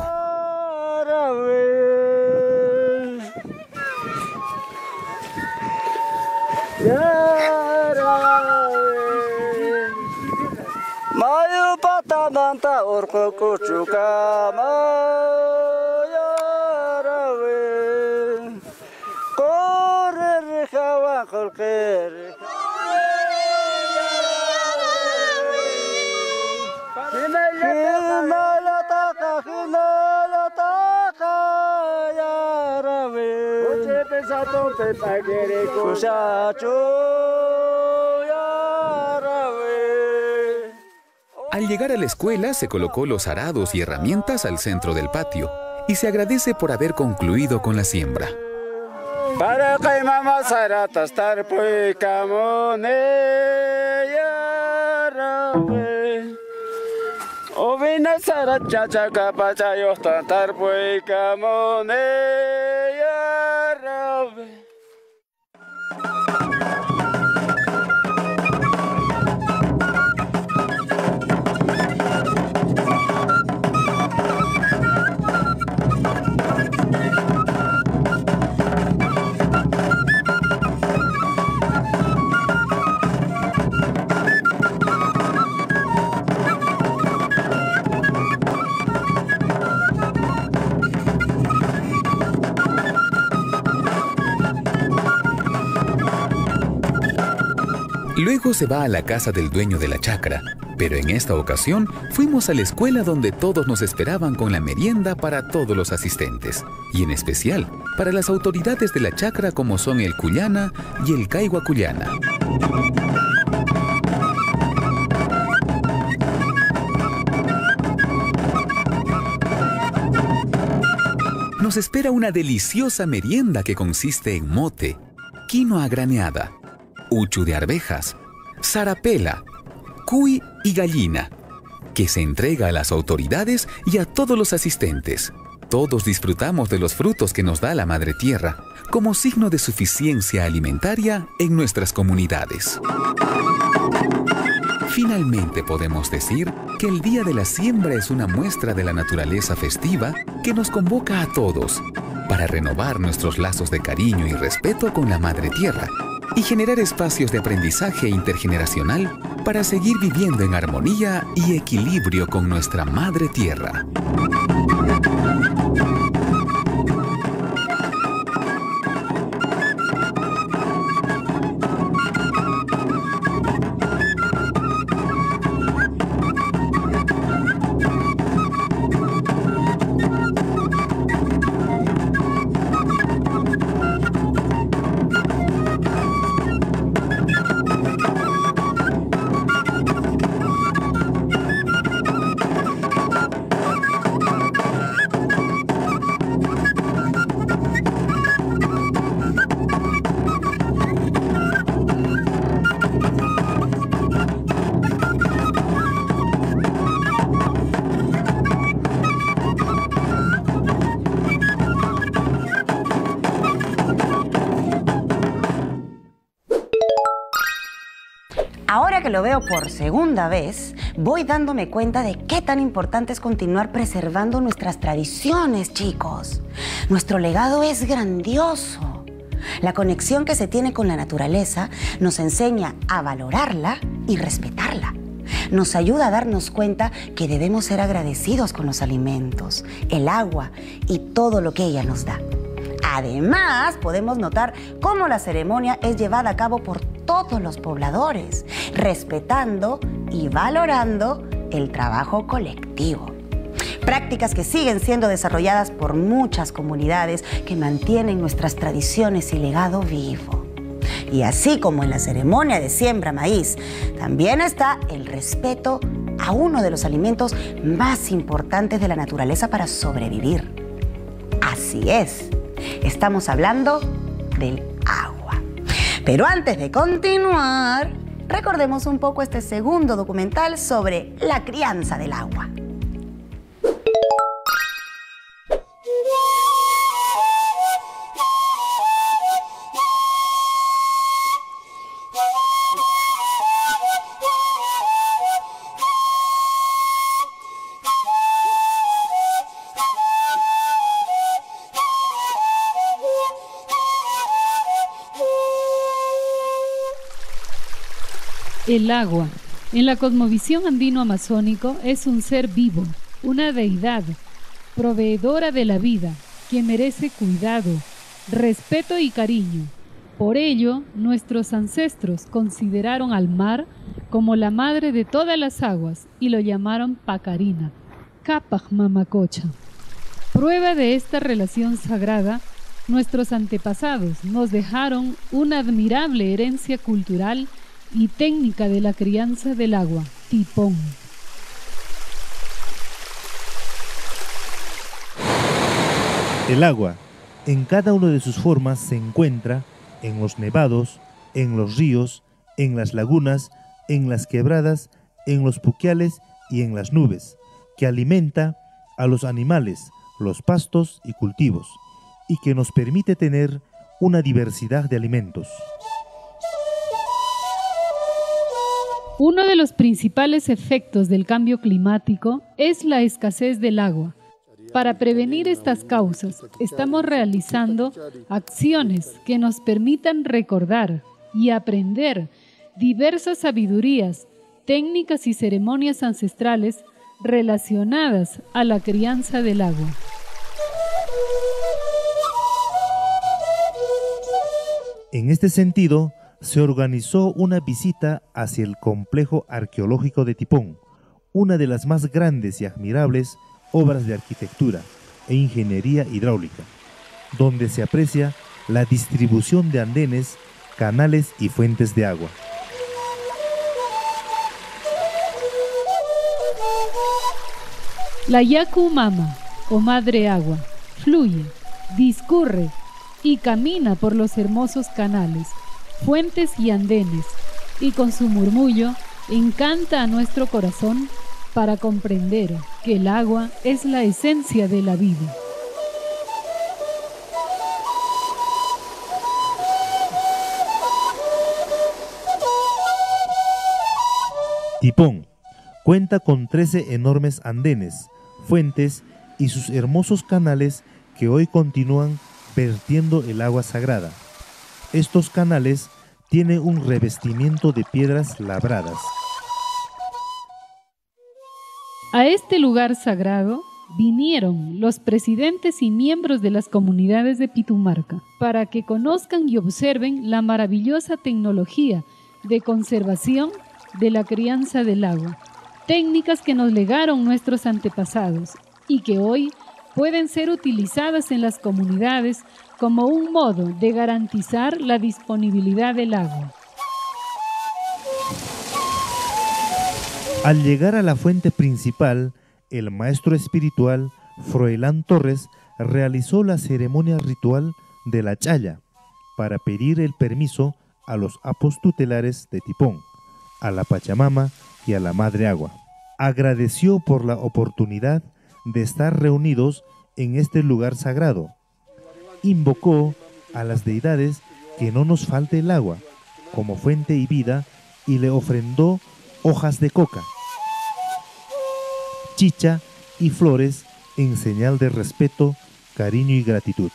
Al llegar a la escuela se colocó los arados y herramientas al centro del patio y se agradece por haber concluido con la siembra. Para que mamá será tastar pues camonera. O vina será chacha capachayo tastar pues camonera. Luego se va a la casa del dueño de la chacra, pero en esta ocasión fuimos a la escuela donde todos nos esperaban con la merienda para todos los asistentes, y en especial para las autoridades de la chacra como son el Cuyana y el Caigua Cuyana. Nos espera una deliciosa merienda que consiste en mote, quinoa graneada, uchu de arvejas, zarapela, cuy y gallina, que se entrega a las autoridades y a todos los asistentes. Todos disfrutamos de los frutos que nos da la madre tierra como signo de suficiencia alimentaria en nuestras comunidades. Finalmente podemos decir que el Día de la Siembra es una muestra de la naturaleza festiva que nos convoca a todos para renovar nuestros lazos de cariño y respeto con la madre tierra y generar espacios de aprendizaje intergeneracional para seguir viviendo en armonía y equilibrio con nuestra madre tierra. que lo veo por segunda vez, voy dándome cuenta de qué tan importante es continuar preservando nuestras tradiciones, chicos. Nuestro legado es grandioso. La conexión que se tiene con la naturaleza nos enseña a valorarla y respetarla. Nos ayuda a darnos cuenta que debemos ser agradecidos con los alimentos, el agua y todo lo que ella nos da. Además, podemos notar cómo la ceremonia es llevada a cabo por todos los pobladores, respetando y valorando el trabajo colectivo. Prácticas que siguen siendo desarrolladas por muchas comunidades que mantienen nuestras tradiciones y legado vivo. Y así como en la ceremonia de siembra maíz, también está el respeto a uno de los alimentos más importantes de la naturaleza para sobrevivir. Así es, estamos hablando del agua. Pero antes de continuar, recordemos un poco este segundo documental sobre la crianza del agua. El agua, en la cosmovisión andino-amazónico, es un ser vivo, una deidad, proveedora de la vida, que merece cuidado, respeto y cariño. Por ello, nuestros ancestros consideraron al mar como la madre de todas las aguas y lo llamaron Pacarina, Capac Mamacocha. Prueba de esta relación sagrada, nuestros antepasados nos dejaron una admirable herencia cultural y técnica de la crianza del agua, Tipón. El agua, en cada una de sus formas, se encuentra en los nevados, en los ríos, en las lagunas, en las quebradas, en los puquiales y en las nubes, que alimenta a los animales, los pastos y cultivos, y que nos permite tener una diversidad de alimentos. Uno de los principales efectos del cambio climático es la escasez del agua. Para prevenir estas causas, estamos realizando acciones que nos permitan recordar y aprender diversas sabidurías, técnicas y ceremonias ancestrales relacionadas a la crianza del agua. En este sentido, se organizó una visita hacia el complejo arqueológico de Tipón, una de las más grandes y admirables obras de arquitectura e ingeniería hidráulica, donde se aprecia la distribución de andenes, canales y fuentes de agua. La Yacumama, o Madre Agua, fluye, discurre y camina por los hermosos canales, fuentes y andenes, y con su murmullo encanta a nuestro corazón para comprender que el agua es la esencia de la vida. Tipón cuenta con trece enormes andenes, fuentes y sus hermosos canales que hoy continúan vertiendo el agua sagrada. Estos canales tienen un revestimiento de piedras labradas. A este lugar sagrado vinieron los presidentes y miembros de las comunidades de Pitumarca para que conozcan y observen la maravillosa tecnología de conservación de la crianza del agua, técnicas que nos legaron nuestros antepasados y que hoy pueden ser utilizadas en las comunidades como un modo de garantizar la disponibilidad del agua. Al llegar a la fuente principal, el maestro espiritual Froilán Torres realizó la ceremonia ritual de la chaya para pedir el permiso a los apos tutelares de Tipón, a la Pachamama y a la Madre Agua. Agradeció por la oportunidad de estar reunidos en este lugar sagrado. Invocó a las deidades que no nos falte el agua como fuente y vida y le ofrendó hojas de coca, chicha y flores en señal de respeto, cariño y gratitud.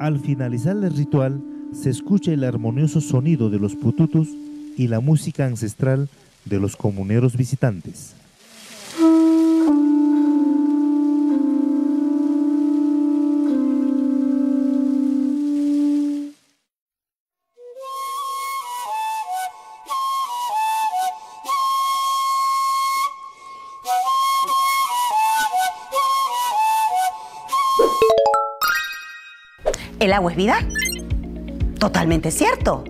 Al finalizar el ritual, se escucha el armonioso sonido de los pututus y la música ancestral de los comuneros visitantes. El agua es vida. Totalmente cierto.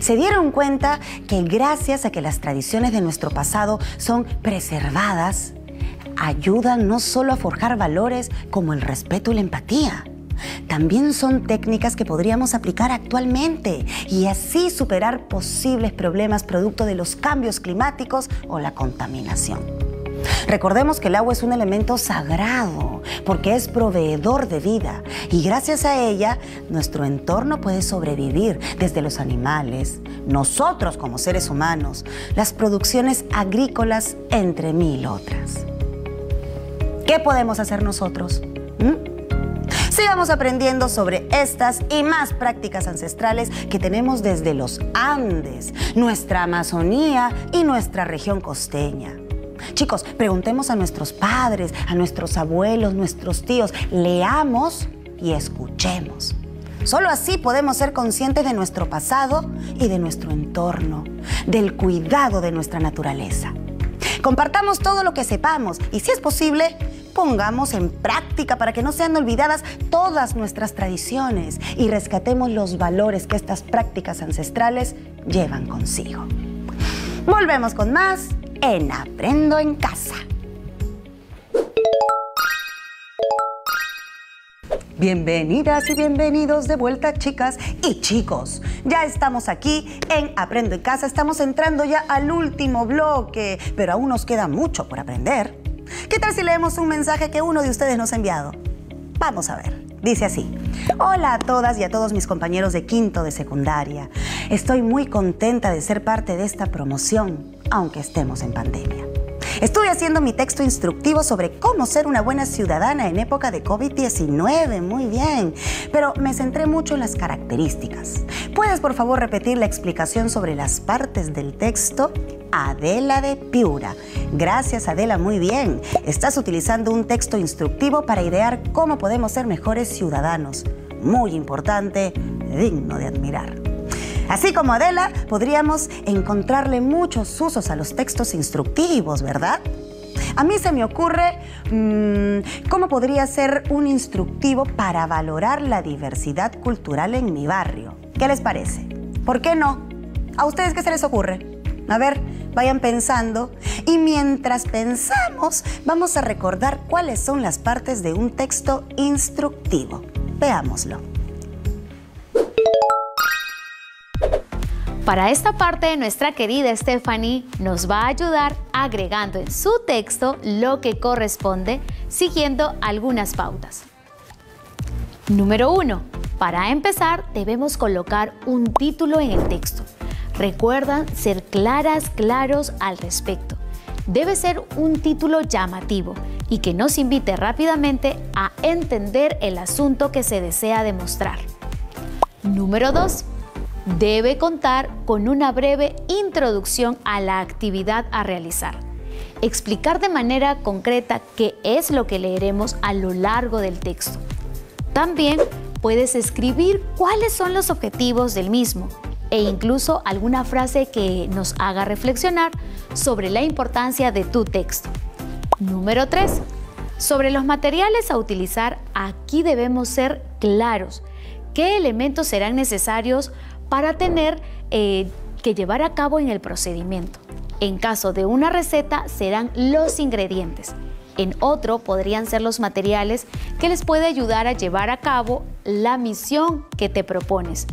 Se dieron cuenta que gracias a que las tradiciones de nuestro pasado son preservadas, ayudan no solo a forjar valores como el respeto y la empatía, también son técnicas que podríamos aplicar actualmente y así superar posibles problemas producto de los cambios climáticos o la contaminación. Recordemos que el agua es un elemento sagrado porque es proveedor de vida y gracias a ella nuestro entorno puede sobrevivir, desde los animales, nosotros como seres humanos, las producciones agrícolas, entre mil otras. ¿Qué podemos hacer nosotros? ¿Mm? Sigamos aprendiendo sobre estas y más prácticas ancestrales que tenemos desde los Andes, nuestra Amazonía y nuestra región costeña. Chicos, preguntemos a nuestros padres, a nuestros abuelos, nuestros tíos. Leamos y escuchemos. Solo así podemos ser conscientes de nuestro pasado y de nuestro entorno, del cuidado de nuestra naturaleza. Compartamos todo lo que sepamos y, si es posible, pongamos en práctica para que no sean olvidadas todas nuestras tradiciones y rescatemos los valores que estas prácticas ancestrales llevan consigo. Volvemos con más en Aprendo en Casa. Bienvenidas y bienvenidos de vuelta, chicas y chicos. Ya estamos aquí en Aprendo en Casa. Estamos entrando ya al último bloque, pero aún nos queda mucho por aprender. ¿Qué tal si leemos un mensaje que uno de ustedes nos ha enviado? Vamos a ver. Dice así: hola a todas y a todos mis compañeros de quinto de secundaria. Estoy muy contenta de ser parte de esta promoción, aunque estemos en pandemia. Estuve haciendo mi texto instructivo sobre cómo ser una buena ciudadana en época de COVID diecinueve. Muy bien, pero me centré mucho en las características. ¿Puedes, por favor, repetir la explicación sobre las partes del texto? Adela de Piura. Gracias, Adela, muy bien. Estás utilizando un texto instructivo para idear cómo podemos ser mejores ciudadanos. Muy importante, digno de admirar. Así como Adela, podríamos encontrarle muchos usos a los textos instructivos, ¿verdad? A mí se me ocurre mmm, cómo podría ser un instructivo para valorar la diversidad cultural en mi barrio. ¿Qué les parece? ¿Por qué no? ¿A ustedes qué se les ocurre? A ver, vayan pensando. Y mientras pensamos, vamos a recordar cuáles son las partes de un texto instructivo. Veámoslo. Para esta parte, nuestra querida Estefanie nos va a ayudar agregando en su texto lo que corresponde, siguiendo algunas pautas. Número uno. Para empezar, debemos colocar un título en el texto. Recuerdan ser claras, claros al respecto. Debe ser un título llamativo y que nos invite rápidamente a entender el asunto que se desea demostrar. Número dos. Debe contar con una breve introducción a la actividad a realizar. Explicar de manera concreta qué es lo que leeremos a lo largo del texto. También puedes escribir cuáles son los objetivos del mismo, e incluso alguna frase que nos haga reflexionar sobre la importancia de tu texto. Número tres. Sobre los materiales a utilizar, aquí debemos ser claros. ¿Qué elementos serán necesarios para tener eh, que llevar a cabo en el procedimiento? En caso de una receta, serán los ingredientes. En otro, podrían ser los materiales que les puede ayudar a llevar a cabo la misión que te propones.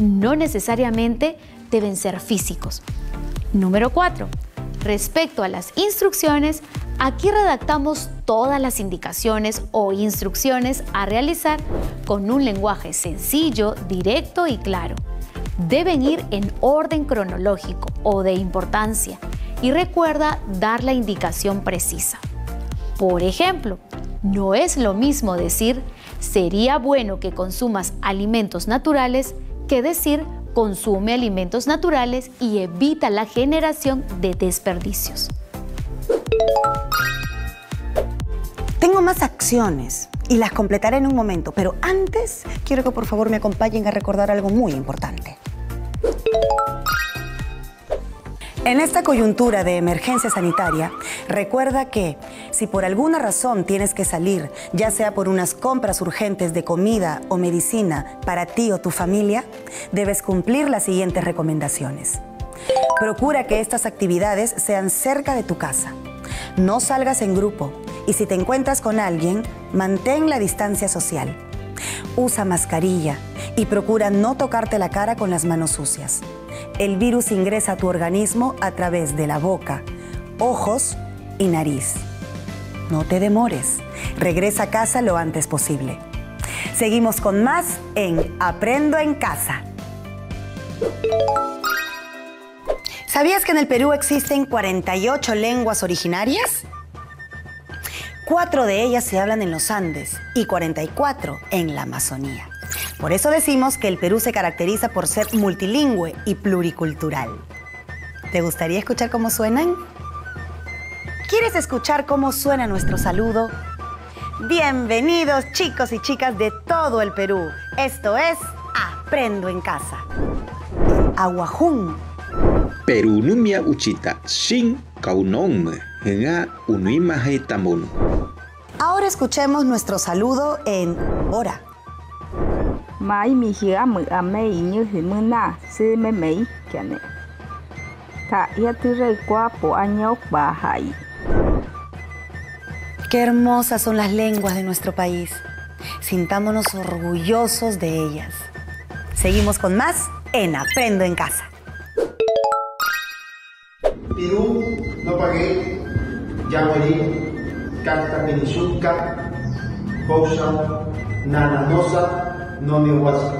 No necesariamente deben ser físicos. Número cuatro. Respecto a las instrucciones, aquí redactamos todas las indicaciones o instrucciones a realizar con un lenguaje sencillo, directo y claro. Deben ir en orden cronológico o de importancia y recuerda dar la indicación precisa. Por ejemplo, no es lo mismo decir sería bueno que consumas alimentos naturales que decir consume alimentos naturales y evita la generación de desperdicios. Tengo más acciones y las completaré en un momento, pero antes quiero que por favor me acompañen a recordar algo muy importante. En esta coyuntura de emergencia sanitaria, recuerda que si por alguna razón tienes que salir, ya sea por unas compras urgentes de comida o medicina para ti o tu familia, debes cumplir las siguientes recomendaciones. Procura que estas actividades sean cerca de tu casa. No salgas en grupo y si te encuentras con alguien, mantén la distancia social. Usa mascarilla y procura no tocarte la cara con las manos sucias. El virus ingresa a tu organismo a través de la boca, ojos y nariz. No te demores. Regresa a casa lo antes posible. Seguimos con más en Aprendo en Casa. ¿Sabías que en el Perú existen cuarenta y ocho lenguas originarias? Cuatro de ellas se hablan en los Andes y cuarenta y cuatro en la Amazonía. Por eso decimos que el Perú se caracteriza por ser multilingüe y pluricultural. ¿Te gustaría escuchar cómo suenan? ¿Quieres escuchar cómo suena nuestro saludo? Bienvenidos, chicos y chicas de todo el Perú. Esto es Aprendo en Casa. Aguajún. Perunumia uchita shin kaunón nga unuimajetamon. Ahora escuchemos nuestro saludo en Bora. Qué hermosas son las lenguas de nuestro país. Sintámonos orgullosos de ellas. Seguimos con más en Aprendo en Casa. Perú, no pagué, ya morí, canta penizuca, cosa, nanadosa. No me guasa.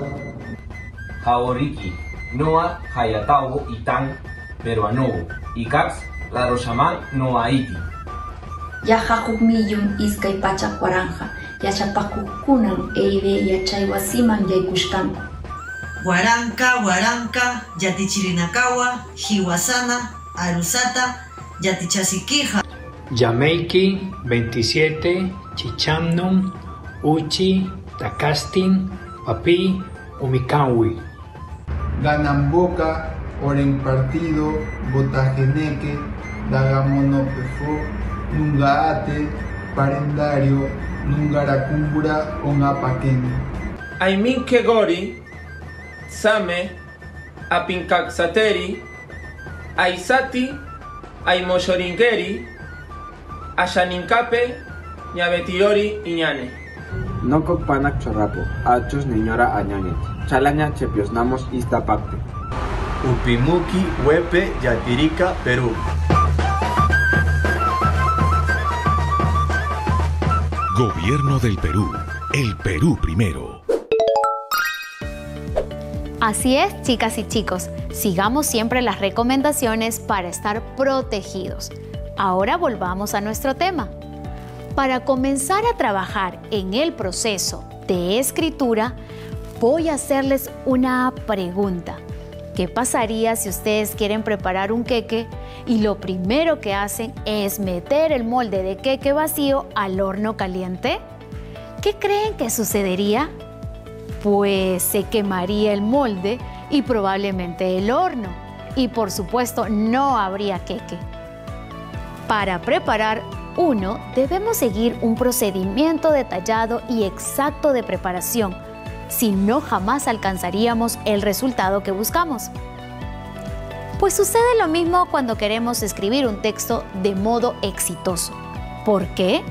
Jaoriki, noa hayatao itán, peruanobo, icax, la rosamán noaiti. Yajajumiyun iskay pachacuaranja, yachapacucunan, eibe yachaywasiman yaykushtanku. Huaranca, huaranca, yatichirinakawa, jiwasana, arusata, yatichasiquija. Yameiki, veintisiete, chichamnum, uchi, tacastin, papi, umicawi. Ganamboca, oren partido, botajeneque, dagamonopefo, nungaate, parendario, nungaracumbura, ongapaqueni. Aimin kegori, same, apincaxateri, aizati, aimoshoringeri, ayanincape, ñabetiori, iñane. No copana chorrapo, achos niñora añañet, chalaña chepiosnamos iztapacte. Upimuki, huepe, yatirica, Perú. Gobierno del Perú, el Perú primero. Así es, chicas y chicos, sigamos siempre las recomendaciones para estar protegidos. Ahora volvamos a nuestro tema. Para comenzar a trabajar en el proceso de escritura, voy a hacerles una pregunta. ¿Qué pasaría si ustedes quieren preparar un queque y lo primero que hacen es meter el molde de queque vacío al horno caliente? ¿Qué creen que sucedería? Pues se quemaría el molde y probablemente el horno. Y por supuesto no habría queque. Para preparar uno, debemos seguir un procedimiento detallado y exacto de preparación, si no jamás alcanzaríamos el resultado que buscamos. Pues sucede lo mismo cuando queremos escribir un texto de modo exitoso. ¿Por qué?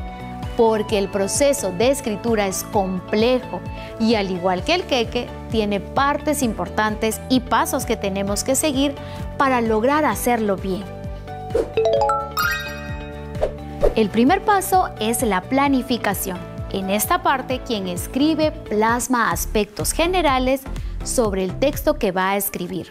Porque el proceso de escritura es complejo y al igual que el queque, tiene partes importantes y pasos que tenemos que seguir para lograr hacerlo bien. El primer paso es la planificación. En esta parte, quien escribe plasma aspectos generales sobre el texto que va a escribir.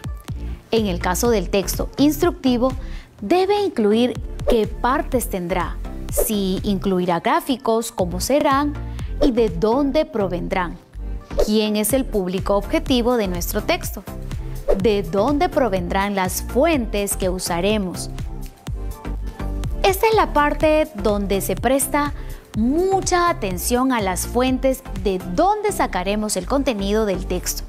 En el caso del texto instructivo, debe incluir qué partes tendrá, si incluirá gráficos, cómo serán y de dónde provendrán. ¿Quién es el público objetivo de nuestro texto? ¿De dónde provendrán las fuentes que usaremos? Esta es la parte donde se presta mucha atención a las fuentes de dónde sacaremos el contenido del texto.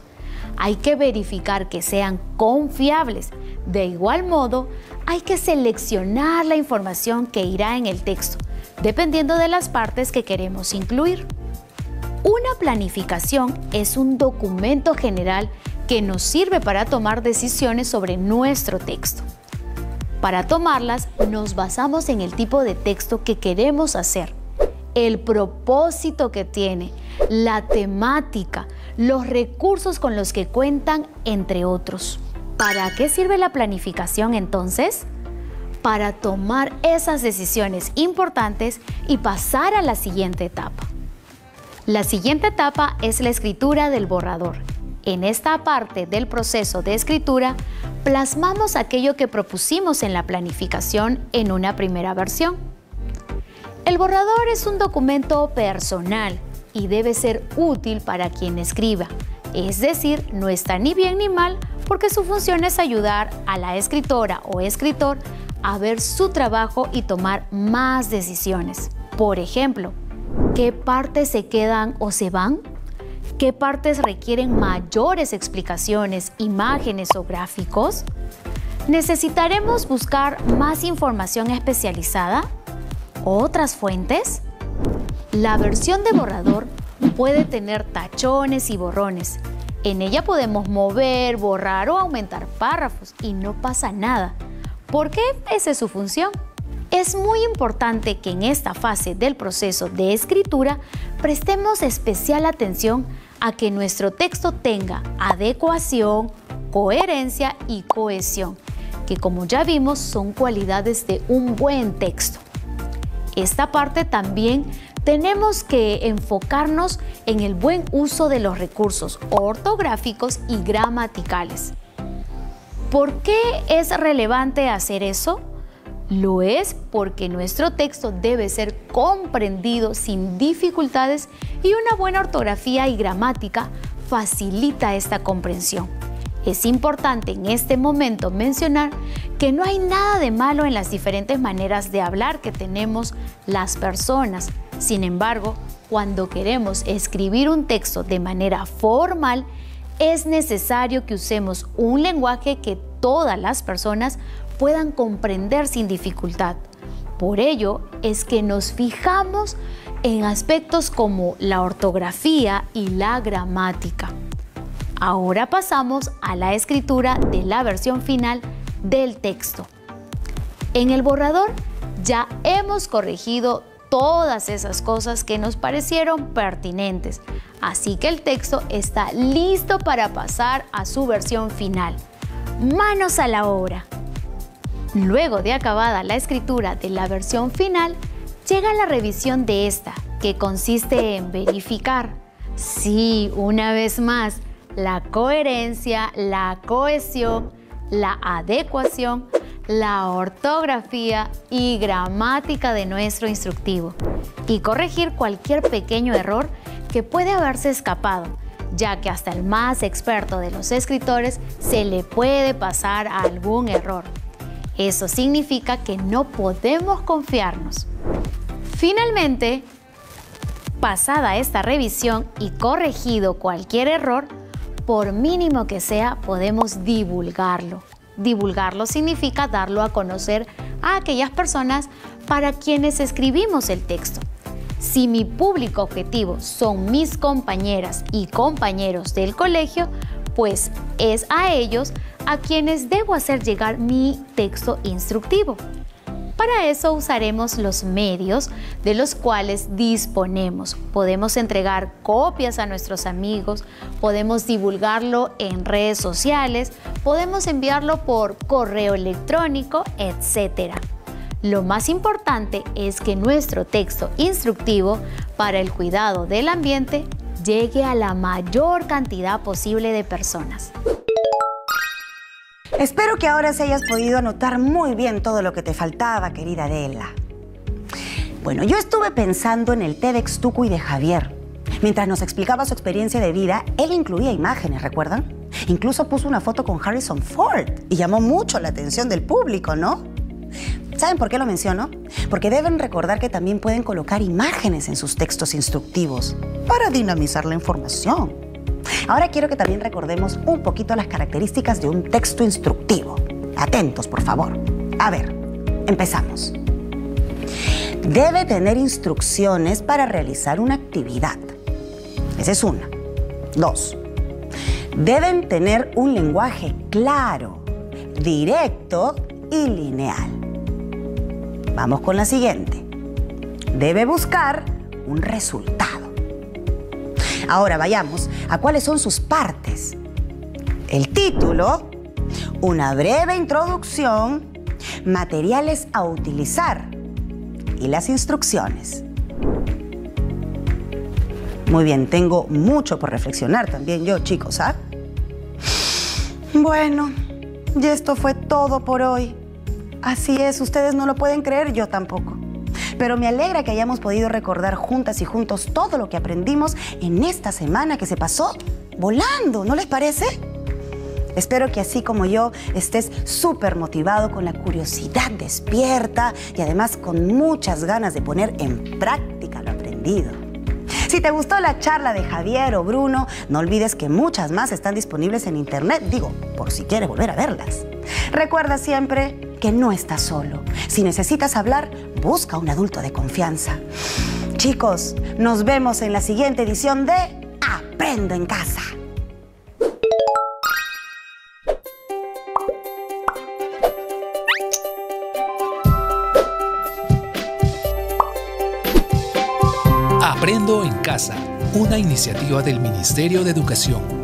Hay que verificar que sean confiables. De igual modo, hay que seleccionar la información que irá en el texto, dependiendo de las partes que queremos incluir. Una planificación es un documento general que nos sirve para tomar decisiones sobre nuestro texto. Para tomarlas, nos basamos en el tipo de texto que queremos hacer, el propósito que tiene, la temática, los recursos con los que cuentan, entre otros. ¿Para qué sirve la planificación entonces? Para tomar esas decisiones importantes y pasar a la siguiente etapa. La siguiente etapa es la escritura del borrador. En esta parte del proceso de escritura, plasmamos aquello que propusimos en la planificación en una primera versión. El borrador es un documento personal y debe ser útil para quien escriba, es decir, no está ni bien ni mal, porque su función es ayudar a la escritora o escritor a ver su trabajo y tomar más decisiones. Por ejemplo, ¿qué partes se quedan o se van? ¿Qué partes requieren mayores explicaciones, imágenes o gráficos? ¿Necesitaremos buscar más información especializada? ¿Otras fuentes? La versión de borrador puede tener tachones y borrones. En ella podemos mover, borrar o aumentar párrafos y no pasa nada, porque esa es su función. Es muy importante que en esta fase del proceso de escritura prestemos especial atención a que nuestro texto tenga adecuación, coherencia y cohesión, que como ya vimos son cualidades de un buen texto. Esta parte también tenemos que enfocarnos en el buen uso de los recursos ortográficos y gramaticales. ¿Por qué es relevante hacer eso? Lo es porque nuestro texto debe ser comprendido sin dificultades y una buena ortografía y gramática facilita esta comprensión. Es importante en este momento mencionar que no hay nada de malo en las diferentes maneras de hablar que tenemos las personas. Sin embargo, cuando queremos escribir un texto de manera formal, es necesario que usemos un lenguaje que todas las personas puedan comprender sin dificultad. Por ello es que nos fijamos en aspectos como la ortografía y la gramática. Ahora pasamos a la escritura de la versión final del texto. En el borrador ya hemos corregido todas esas cosas que nos parecieron pertinentes. Así que el texto está listo para pasar a su versión final. ¡Manos a la obra! Luego de acabada la escritura de la versión final, llega la revisión de esta, que consiste en verificar, sí, una vez más, la coherencia, la cohesión, la adecuación, la ortografía y gramática de nuestro instructivo y corregir cualquier pequeño error que puede haberse escapado, ya que hasta el más experto de los escritores se le puede pasar a algún error. Eso significa que no podemos confiarnos. Finalmente, pasada esta revisión y corregido cualquier error, por mínimo que sea, podemos divulgarlo. Divulgarlo significa darlo a conocer a aquellas personas para quienes escribimos el texto. Si mi público objetivo son mis compañeras y compañeros del colegio, pues es a ellos a quienes debo hacer llegar mi texto instructivo. Para eso usaremos los medios de los cuales disponemos. Podemos entregar copias a nuestros amigos, podemos divulgarlo en redes sociales, podemos enviarlo por correo electrónico, etcétera. Lo más importante es que nuestro texto instructivo para el cuidado del ambiente llegue a la mayor cantidad posible de personas. Espero que ahora se hayas podido anotar muy bien todo lo que te faltaba, querida Adela. Bueno, yo estuve pensando en el TEDxTukuy de Javier. Mientras nos explicaba su experiencia de vida, él incluía imágenes, ¿recuerdan? Incluso puso una foto con Harrison Ford y llamó mucho la atención del público, ¿no? ¿Saben por qué lo menciono? Porque deben recordar que también pueden colocar imágenes en sus textos instructivos para dinamizar la información. Ahora quiero que también recordemos un poquito las características de un texto instructivo. Atentos, por favor. A ver, empezamos. Debe tener instrucciones para realizar una actividad. Esa es una. Dos. Deben tener un lenguaje claro, directo y lineal. Vamos con la siguiente. Debe buscar un resultado. Ahora vayamos a cuáles son sus partes. El título, una breve introducción, materiales a utilizar y las instrucciones. Muy bien, tengo mucho por reflexionar también yo, chicos, ¿ah? Bueno, y esto fue todo por hoy. Así es, ustedes no lo pueden creer, yo tampoco. Pero me alegra que hayamos podido recordar juntas y juntos todo lo que aprendimos en esta semana que se pasó volando, ¿no les parece? Espero que así como yo estés súper motivado, con la curiosidad despierta y además con muchas ganas de poner en práctica lo aprendido. Si te gustó la charla de Javier o Bruno, no olvides que muchas más están disponibles en internet, digo, por si quieres volver a verlas. Recuerda siempre que no estás solo. Si necesitas hablar, busca un adulto de confianza. Chicos, nos vemos en la siguiente edición de Aprendo en Casa. Aprendo en Casa, una iniciativa del Ministerio de Educación.